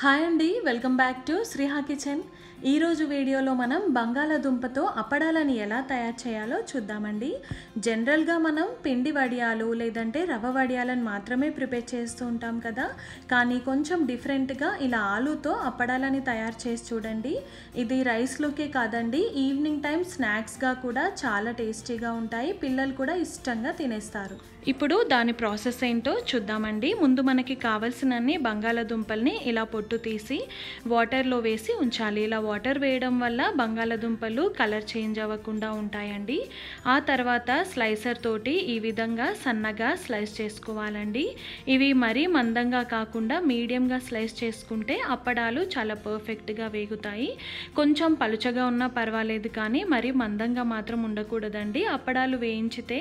हाय अंडी welcome back to Sriha kitchen. ఈరోజు వీడియోలో మనం బంగాళదుంపతో అప్పడాలను ఎలా తయారు చేయాలో చూద్దామండి। జనరల్ గా మనం పిండి వడియాలు లేదంటే రవ్వ వడియాలను మాత్రమే ప్రిపేర్ చేస్తూ ఉంటాం కదా, కానీ కొంచెం డిఫరెంట్ గా ఇలా ఆలూతో అప్పడాలను తయారు చేసి చూడండి। ఇది రైస్ లోకే కాదండి, ఈవినింగ్ టైం స్నాక్స్ గా కూడా చాలా టేస్టీగా ఉంటాయి, పిల్లలు కూడా ఇష్టంగా తినేస్తారు। ఇప్పుడు దాని ప్రాసెస్ ఏంటో చూద్దామండి। ముందు మనకి కావాల్సినన్ని బంగాళదుంపల్ని ఇలా పొట్టు తీసి వాటర్ లో వేసి ఉంచాలి। ఇలా వాటర్ వేయడం వల్ల బంగాళదుంపలు కలర్ చేంజ్ అవ్వకుండా ఉంటాయండి। ఆ తర్వాత స్లైసర్ తోటి ఈ విధంగా సన్నగా స్లైస్ చేసుకోవాలండి। ఇవి మరీ మందంగా కాకుండా మీడియంగా స్లైస్ చేసుకుంటే అప్పడాలు చాలా పర్ఫెక్ట్గా వేగుతాయి। కొంచెం పలుచగా ఉన్నా పర్వాలేదు, కానీ మరీ మందంగా మాత్రం ఉండకూడదండి। అప్పడాలు వేయించితే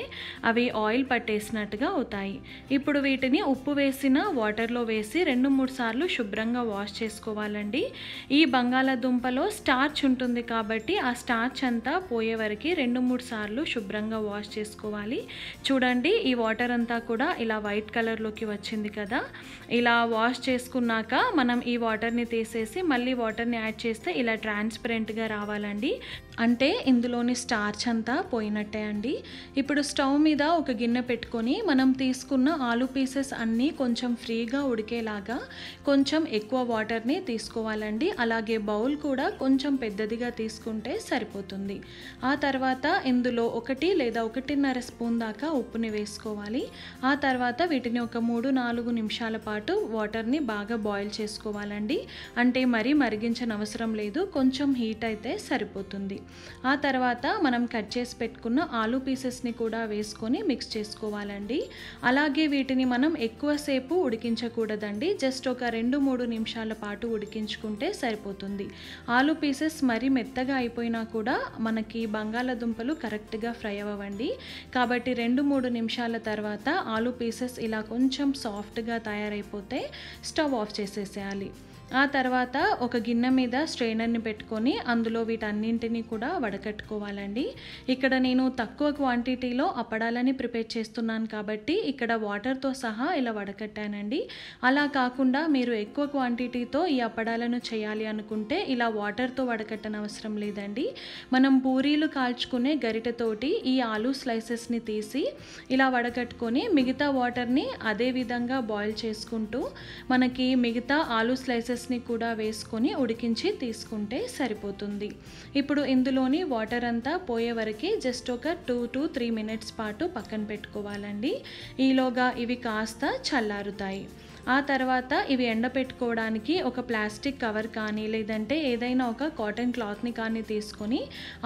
అవి ఆయిల్ పట్టేసినట్టుగా అవుతాయి। ఇప్పుడు వీటిని ఉప్పు వేసిన వాటర్లో వేసి 2-3 సార్లు శుభ్రంగా వాష్ చేసుకోవాలండి। ఈ బంగాళదుంప స్టార్చ్ ఉంటుంది కాబట్టి ఆ స్టార్చ్ అంతా పోయే వరకు 2-3 సార్లు శుభ్రంగా వాష్ చేసుకోవాలి। చూడండి, ఈ వాటర్ అంతా కూడా ఇలా వైట్ కలర్లోకి వచ్చింది కదా। ఇలా వాష్ చేసుకున్నాక మనం ఈ వాటర్ని తీసేసి మళ్ళీ వాటర్ని యాడ్ చేస్తే ఇలా ట్రాన్స్పరెంట్గా రావాలండి, అంటే ఇందులోని స్టార్చ్ అంతా పోయినట్టే అండి। ఇప్పుడు స్టవ్ మీద ఒక గిన్నె పెట్టుకొని మనం తీసుకున్న ఆలు పీసెస్ అన్నీ కొంచెం ఫ్రీగా ఉడికేలాగా కొంచెం ఎక్కువ వాటర్ని తీసుకోవాలండి। అలాగే బౌల్ కూడా కొంచెం పెద్దదిగా తీసుకుంటే సరిపోతుంది। ఆ తర్వాత ఇందులో 1 లేదా 1.5 స్పూన్ దాకా ఉప్పుని వేసుకోవాలి। ఆ తర్వాత వీటిని ఒక 3-4 నిమిషాల పాటు వాటర్ని బాగా బాయిల్ చేసుకోవాలండి, అంటే మరీ మరిగించని అవసరం లేదు, కొంచెం హీట్ అయితే సరిపోతుంది। ఆ తర్వాత మనం కట్ చేసి పెట్టుకున్న ఆలు పీసెస్ని కూడా వేసుకొని మిక్స్ చేసుకోవాలండి। అలాగే వీటిని మనం ఎక్కువసేపు ఉడికించకూడదండి, జస్ట్ ఒక 2-3 నిమిషాల పాటు ఉడికించుకుంటే సరిపోతుంది। ఆలు పీసెస్ మరీ మెత్తగా అయిపోయినా కూడా మనకి బంగాళదుంపలు కరెక్ట్గా ఫ్రై అవ్వండి, కాబట్టి 2-3 నిమిషాల తర్వాత ఆలు పీసెస్ ఇలా కొంచెం సాఫ్ట్గా తయారైపోతే స్టవ్ ఆఫ్ చేసేసేయాలి। ఆ తర్వాత ఒక గిన్నె మీద స్ట్రైనర్ని పెట్టుకొని అందులో వీటన్నింటినీ కూడా వడకట్టుకోవాలండి। ఇక్కడ నేను తక్కువ క్వాంటిటీలో అప్పడాలని ప్రిపేర్ చేస్తున్నాను కాబట్టి ఇక్కడ వాటర్తో సహా ఇలా వడకట్టానండి। అలా కాకుండా మీరు ఎక్కువ క్వాంటిటీతో ఈ అప్పడాలను చేయాలి అనుకుంటే ఇలా వాటర్తో వడకట్టనవసరం లేదండి। మనం పూరీలు కాల్చుకునే గరిటెతోటి ఈ ఆలు స్లైసెస్ని తీసి ఇలా వడకట్టుకొని మిగతా వాటర్ని అదే విధంగా బాయిల్ చేసుకుంటూ మనకి మిగతా ఆలు స్లైసెస్ ని కూడా వేసుకొని ఉడికించి తీసుకుంటే సరిపోతుంది। ఇప్పుడు ఇందులోని వాటర్ అంతా పోయే వరకు జస్ట్ ఒక 2-3 మినిట్స్ పాటు పక్కన పెట్టుకోవాలండి। ఈలోగా ఇవి కాస్త చల్లారుతాయి। ఆ తర్వాత ఇవి ఎండపెట్టుకోవడానికి ఒక ప్లాస్టిక్ కవర్ కానీ లేదంటే ఏదైనా ఒక కాటన్ క్లాత్ని కానీ తీసుకొని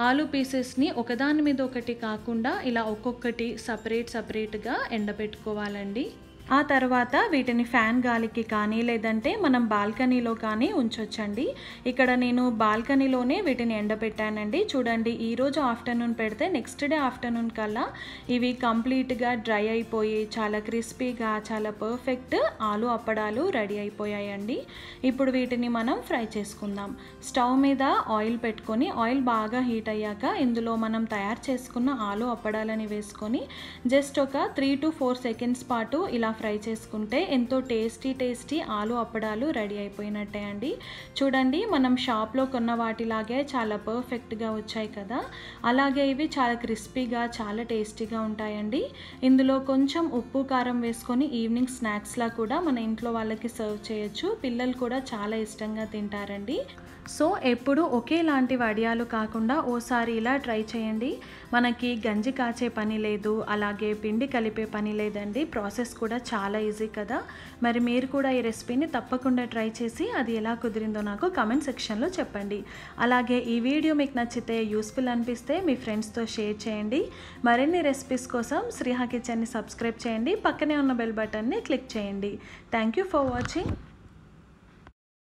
ఆలు పీసెస్ని ఒకదాని మీద ఒకటి కాకుండా ఇలా ఒక్కొక్కటి సపరేట్గా ఎండపెట్టుకోవాలండి। ఆ తర్వాత వీటిని ఫ్యాన్ గాలికి కానీ లేదంటే మనం బాల్కనీలో కానీ ఉంచొచ్చండి। ఇక్కడ నేను బాల్కనీలోనే వీటిని ఎండబెట్టానండి। చూడండి, ఈరోజు ఆఫ్టర్నూన్ పెడితే నెక్స్ట్ డే ఆఫ్టర్నూన్ కల్లా ఇవి కంప్లీట్గా డ్రై అయిపోయి చాలా క్రిస్పీగా చాలా పర్ఫెక్ట్ ఆలు అప్పడాలు రెడీ అయిపోయాయండి। ఇప్పుడు వీటిని మనం ఫ్రై చేసుకుందాం। స్టవ్ మీద ఆయిల్ పెట్టుకొని ఆయిల్ బాగా హీట్ అయ్యాక ఇందులో మనం తయారు చేసుకున్న ఆలు అప్పడాలని వేసుకొని జస్ట్ ఒక 3-4 సెకండ్స్ పాటు ఇలా ఫ్రై చేసుకుంటే ఎంతో టేస్టీ ఆలు అప్పడాలు రెడీ అయిపోయినట్టే అండి। చూడండి, మనం షాప్లో కొన్న వాటిలాగే చాలా పర్ఫెక్ట్గా వచ్చాయి కదా। అలాగే ఇవి చాలా క్రిస్పీగా చాలా టేస్టీగా ఉంటాయండి। ఇందులో కొంచెం ఉప్పు కారం వేసుకొని ఈవినింగ్ స్నాక్స్లా కూడా మన ఇంట్లో వాళ్ళకి సర్వ్ చేయొచ్చు, పిల్లలు కూడా చాలా ఇష్టంగా తింటారండి। సో ఎప్పుడు ఒకేలాంటి వడియాలు కాకుండా ఓసారి ఇలా ట్రై చేయండి। మనకి గంజి కాచే పని లేదు, అలాగే పిండి కలిపే పని లేదండి, ప్రాసెస్ కూడా చాలా ఈజీ కదా। మరి మీరు కూడా ఈ రెసిపీని తప్పకుండా ట్రై చేసి అది ఎలా కుదిరిందో నాకు కామెంట్ సెక్షన్లో చెప్పండి। అలాగే ఈ వీడియో మీకు నచ్చితే యూస్ఫుల్ అనిపిస్తే మీ ఫ్రెండ్స్తో షేర్ చేయండి। మరిన్ని రెసిపీస్ కోసం శ్రీహా కిచెన్ని సబ్స్క్రైబ్ చేయండి, పక్కనే ఉన్న బెల్ బటన్ని క్లిక్ చేయండి। Thank you for watching.